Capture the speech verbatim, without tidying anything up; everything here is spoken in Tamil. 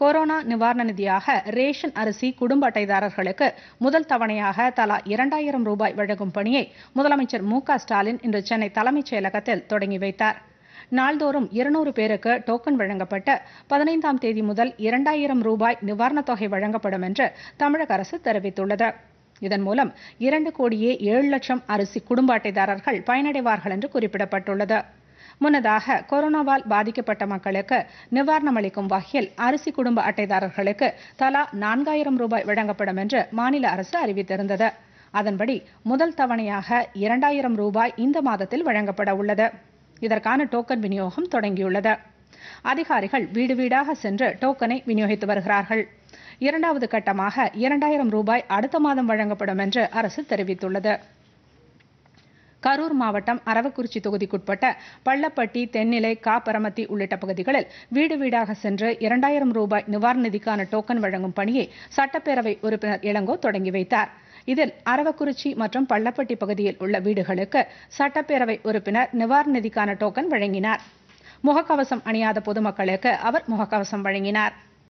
கொரோனா நிவாரண நிதியாக ரேஷன் அரிசி குடும்ப அட்டைதாரர்களுக்கு முதல் தவணையாக தலா இரண்டாயிரம் ரூபாய் வழங்கும் பணியை முதலமைச்சர் மு க ஸ்டாலின் இன்று சென்னை தலைமைச் செயலகத்தில் தொடங்கி வைத்தார். நாள்தோறும் இருநூறு பேருக்கு டோக்கன் வழங்கப்பட்ட பதினைந்தாம் தேதி முதல் இரண்டாயிரம் ரூபாய் நிவாரணத் தொகை வழங்கப்படும் என்று தமிழக அரசு தெரிவித்துள்ளது. இதன் மூலம் இரண்டு கோடியே ஏழு லட்சம் அரிசி குடும்ப அட்டைதாரர்கள் பயனடைவார்கள் என்று குறிப்பிடப்பட்டுள்ளது. முன்னதாக கொரோனாவால் பாதிக்கப்பட்ட மக்களுக்கு நிவாரண மளிக்கும்வா ஹில் அரிசி குடும்ப அட்டைதாரர்களுக்கு தலா நான்காயிரம் ரூபாய் வழங்கப்படும் என்று மாநில அரசு அறிவித்திருந்தது. அதன்படி முதல் தவணையாக இரண்டாயிரம் ரூபாய் இந்த மாதத்தில் வழங்கப்பட உள்ளது. இதற்கான டோக்கன் விநியோகம் தொடங்கியுள்ளது. அதிகாரிகள் வீடு வீடாக சென்று டோக்கனை விநியோகித்து வருகிறார்கள். இரண்டாவது கட்டமாக இரண்டாயிரம் ரூபாய் அடுத்த மாதம் வழங்கப்படும் என்று அரசு தெரிவித்துள்ளது. கரூர் மாவட்டம் அரவக்குறிச்சி தொகுதிக்குட்பட்ட பள்ளப்பட்டி, தென்னிலை, காப்பரமத்தி உள்ளிட்ட பகுதிகளில் வீடு வீடாக சென்று இரண்டாயிரம் ரூபாய் நிவாரண நிதிக்கான டோக்கன் வழங்கும் பணியை சட்டப்பேரவை உறுப்பினர் இளங்கோ தொடங்கி வைத்தார். இதில் அரவக்குறிச்சி மற்றும் பள்ளப்பட்டி பகுதியில் உள்ள வீடுகளுக்கு சட்டப்பேரவை உறுப்பினர் நிவாரண நிதிக்கான டோக்கன் வழங்கினார். முகக்கவசம் அணியாத பொதுமக்களுக்கு அவர் முகக்கவசம் வழங்கினார்.